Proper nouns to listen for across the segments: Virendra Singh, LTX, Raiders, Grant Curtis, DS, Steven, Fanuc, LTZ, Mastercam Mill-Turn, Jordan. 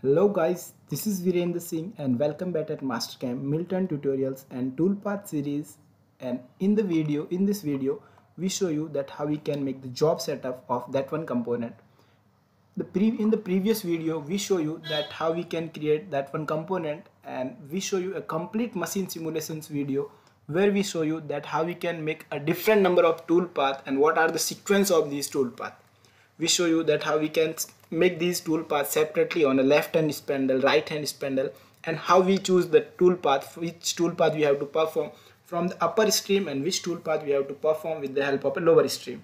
Hello guys, this is Virendra Singh and welcome back at Mastercam Mill-Turn tutorials and toolpath series. And in this video we show you that how we can make the job setup of that one component. In the previous video we show you that how we can create that one component, and we show you a complete machine simulations video where we show you that how we can make a different number of toolpath and what are the sequence of these toolpath. We show you that how we can make these toolpaths separately on a left hand spindle, right hand spindle, and how we choose the toolpath, which toolpath we have to perform from the upper stream and which toolpath we have to perform with the help of a lower stream.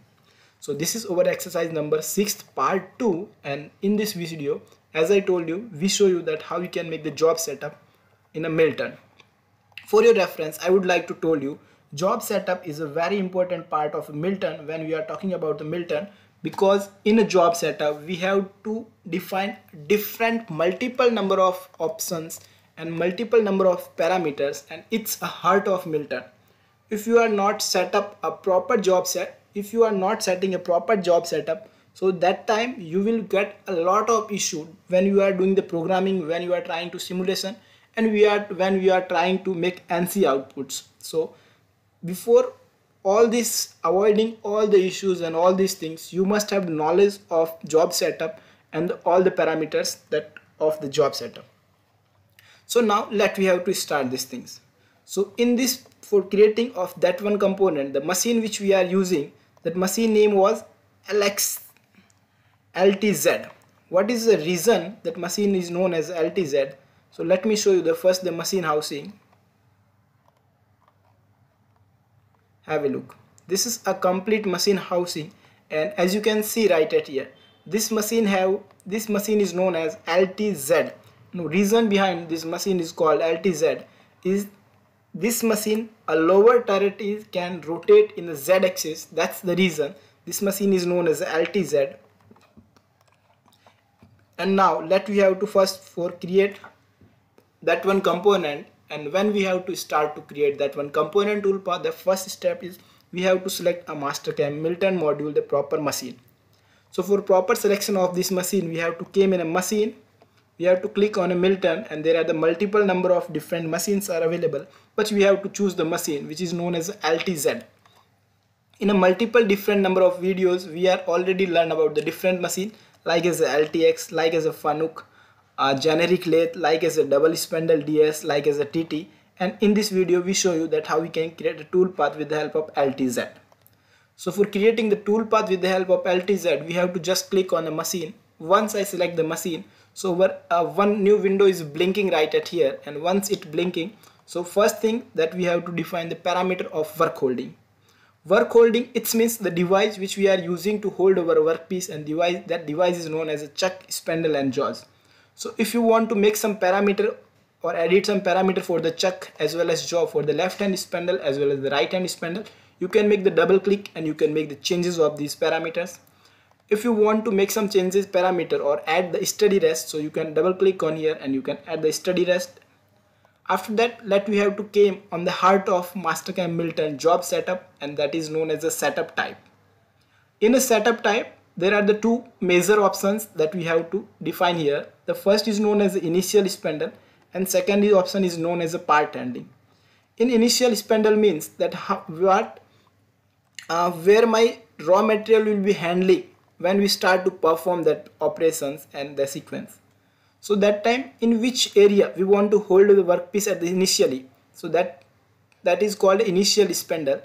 So this is our exercise number 6, part 2, and in this video, as I told you, we show you that how you can make the job setup in a mill-turn. For your reference, I would like to tell you, job setup is a very important part of a mill-turn when we are talking about the mill-turn. Because in a job setup, we have to define different multiple number of options and multiple number of parameters, and it's a heart of mill-turn. If you are not set up a proper job set, if you are not setting a proper job setup, so that time you will get a lot of issue when you are doing the programming, when you are trying to simulation, and when we are trying to make NC outputs. So before all this, avoiding all the issues and all these things, you must have knowledge of job setup and all the parameters that of the job setup. So now we have to start these things. So in this, for creating of that one component, the machine which we are using, that machine name was LTZ. What is the reason that machine is known as LTZ? So let me show you the machine housing. Have a look. This is a complete machine housing, and as you can see right at here, this machine is known as LTZ. Now, reason behind this machine is called LTZ is this machine, a lower turret can rotate in the Z axis. That's the reason this machine is known as LTZ. And now we have to first create that one component. And when we have to start to create that one component toolpath, the first step is we have to select a Mastercam Mill-Turn module, the proper machine. So for proper selection of this machine, we have to come in a machine, we have to click on a Mill-Turn, and there are the multiple number of different machines are available, but we have to choose the machine which is known as LTZ. In a multiple different number of videos, we are already learned about the different machine, like as a LTX, like as a Fanuc, a generic lathe, like as a double spindle DS, like as a TT, and in this video we show you that how we can create a toolpath with the help of LTZ. So for creating the toolpath with the help of LTZ, we have to just click on the machine. Once I select the machine, so one new window is blinking right at here, and once it blinking, so first thing that we have to define the parameter of work holding. Work holding, it means the device which we are using to hold our workpiece, and that device is known as a chuck, spindle and jaws. So if you want to make some parameter or edit some parameter for the chuck as well as jaw, for the left hand spindle as well as the right hand spindle, you can make the double click and you can make the changes of these parameters. If you want to make some changes parameter or add the steady rest, so you can double click on here and you can add the steady rest. After that, we have to come on the heart of Mastercam Mill-Turn job setup, and that is known as a setup type. In a setup type, there are the two major options that we have to define here. The first is known as the initial spindle, and second option is known as a part handling. In initial spindle means that where my raw material will be handling when we start to perform that operations and the sequence. So that time, in which area we want to hold the workpiece at the initially. So that is called initial spindle,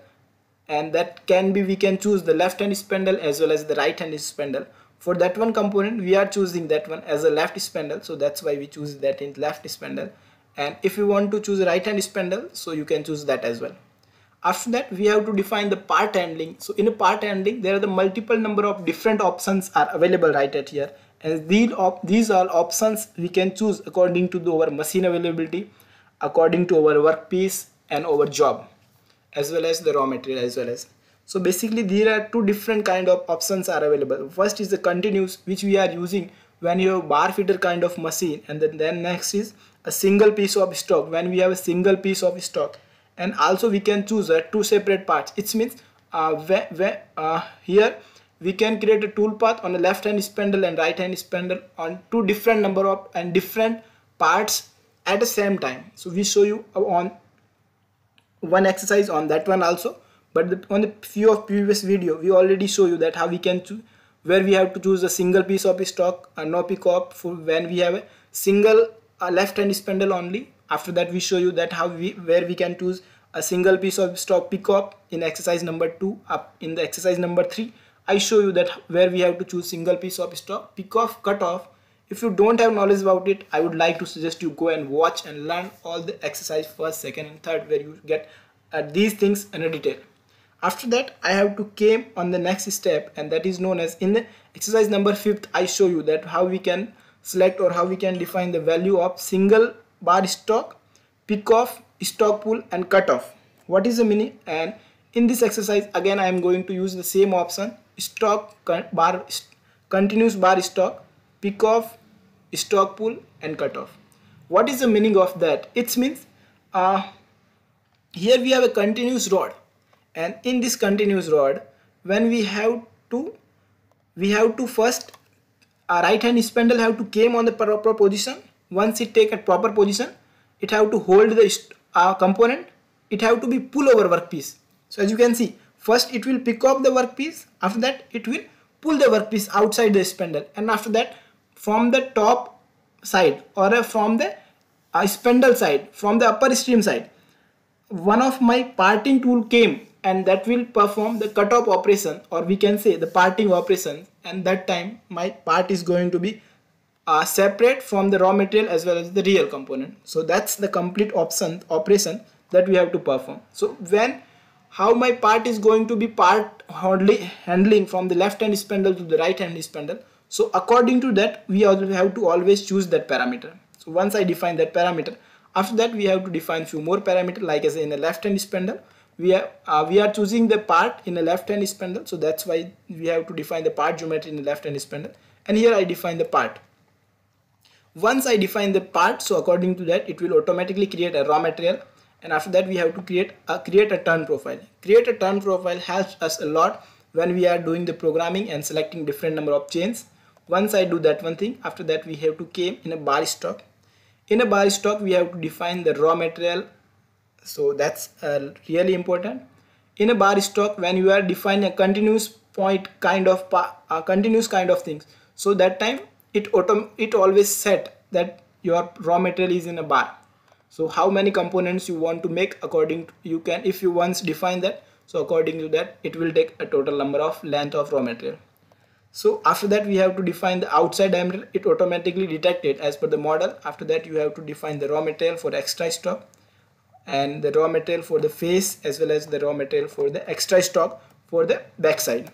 and we can choose the left hand spindle as well as the right hand spindle. For that one component, we are choosing that one as a left spindle, so that's why we choose that in left spindle. And if you want to choose a right hand spindle, so you can choose that as well. After that, we have to define the part handling. So in a part handling, there are the multiple number of different options are available right at here, and these are options we can choose according to our machine availability, according to our workpiece and our job, as well as the raw material as well as. So basically there are two different kind of options are available. First is the continuous, which we are using when you have bar feeder kind of machine, and then next is a single piece of stock when we have a single piece of stock. And also we can choose two separate parts. It means here we can create a toolpath on the left hand spindle and right hand spindle on two different number of and different parts at the same time. So we show you on one exercise on that one also, but on the few of previous video we already show you that how we can choose, where we have to choose a single piece of stock and no pick up for when we have a single left hand spindle only. After that we show you that how where we can choose a single piece of stock pick up in exercise number 2. Up in the exercise number 3 I show you that where we have to choose single piece of stock pick off cut off. If you don't have knowledge about it, I would like to suggest you go and watch and learn all the exercise 1st, 2nd and 3rd where you get these things in a detail. After that I have to came on the next step, and that is known as in the exercise number 5th I show you that how we can select or how we can define the value of single bar stock, pick off, stock pool and cut off. What is the meaning? And in this exercise again I am going to use the same option stock bar, continuous bar stock, pick off, stock pool and cut off. What is the meaning of that? It means here we have a continuous rod, and in this continuous rod when we have to first our right hand spindle have to came on the proper position. Once it take a proper position, it have to hold the component, it have to be pull over workpiece. So as you can see, first it will pick up the workpiece, after that it will pull the workpiece outside the spindle, and after that from the top side or from the spindle side, from the upper stream side, one of my parting tool came and that will perform the cut off operation, or we can say the parting operation, and that time my part is going to be separate from the raw material as well as the real component. So that's the complete operation that we have to perform. So when how my part is going to be part handling from the left hand spindle to the right hand spindle, so according to that we have to always choose that parameter. So once I define that parameter, after that we have to define few more parameters, like as in the left hand spindle we are choosing the part in the left hand spindle, so that's why we have to define the part geometry in the left hand spindle, and here I define the part. Once I define the part, so according to that it will automatically create a raw material, and after that we have to create a turn profile. Create a turn profile helps us a lot when we are doing the programming and selecting different number of chains. Once I do that one thing, after that we have to came in a bar stock. In a bar stock we have to define the raw material, so that's really important. In a bar stock when you are defining a continuous point kind of continuous kind of things, so that time it always set that your raw material is in a bar. So how many components you want to make, according to you can, if you once define that, so according to that it will take a total number of length of raw material. So after that we have to define the outside diameter, it automatically detect it as per the model. After that you have to define the raw material for the extra stock and the raw material for the face as well as the raw material for the extra stock for the back side.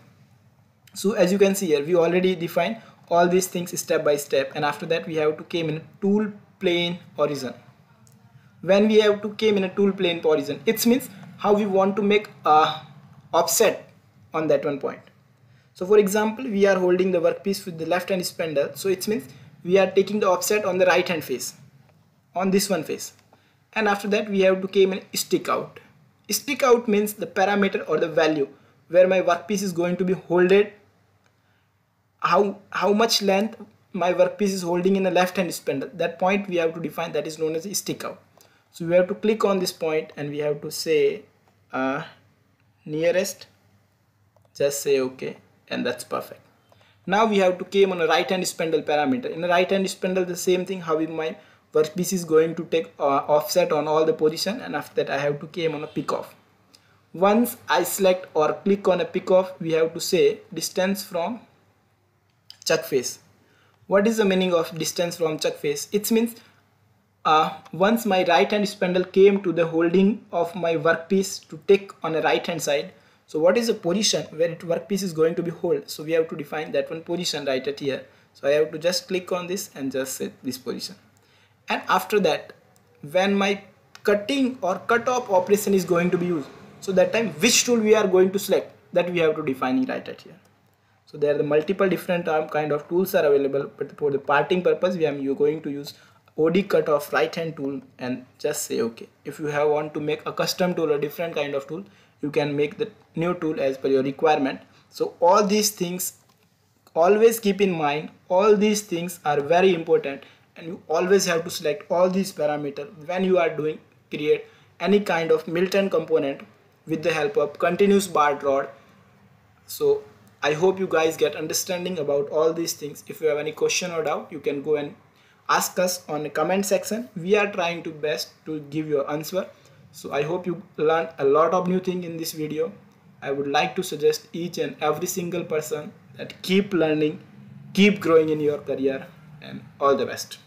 So as you can see here we already defined all these things step by step, and after that we have to came in tool plane horizon. When we have to came in a tool plane horizon, it means how we want to make a offset on that one point. So for example we are holding the workpiece with the left hand spindle, so it means we are taking the offset on the right hand face, on this one face, and after that we have to came in stick out. Stick out means the parameter or the value where my workpiece is going to be holded, how much length my workpiece is holding in the left hand spindle. That point we have to define, that is known as stick out. So we have to click on this point and we have to say nearest, just say OK, and that's perfect. Now we have to came on a right hand spindle parameter. In the right hand spindle the same thing, how my workpiece is going to take offset on all the position, and after that I have to came on a pick off. Once I select or click on a pick off, we have to say distance from chuck face. What is the meaning of distance from chuck face? It means once my right hand spindle came to the holding of my workpiece to take on the right hand side, so what is the position where it workpiece is going to be hold? So we have to define that one position right at here. So I have to just click on this and just set this position, and after that when my cutting or cut off operation is going to be used, so that time which tool we are going to select, that we have to define it right at here. So there are the multiple different kind of tools are available, but for the parting purpose you're going to use OD cut off right hand tool and just say OK. If you have want to make a custom tool or different kind of tool, you can make the new tool as per your requirement. So all these things, always keep in mind, all these things are very important, and you always have to select all these parameters when you are doing create any kind of Mill-Turn component with the help of continuous bar rod. So I hope you guys get understanding about all these things. If you have any question or doubt, you can go and ask us on the comment section. We are trying to best to give your answer. So I hope you learned a lot of new things in this video. I would like to suggest each and every single person that keep learning, keep growing in your career, and all the best.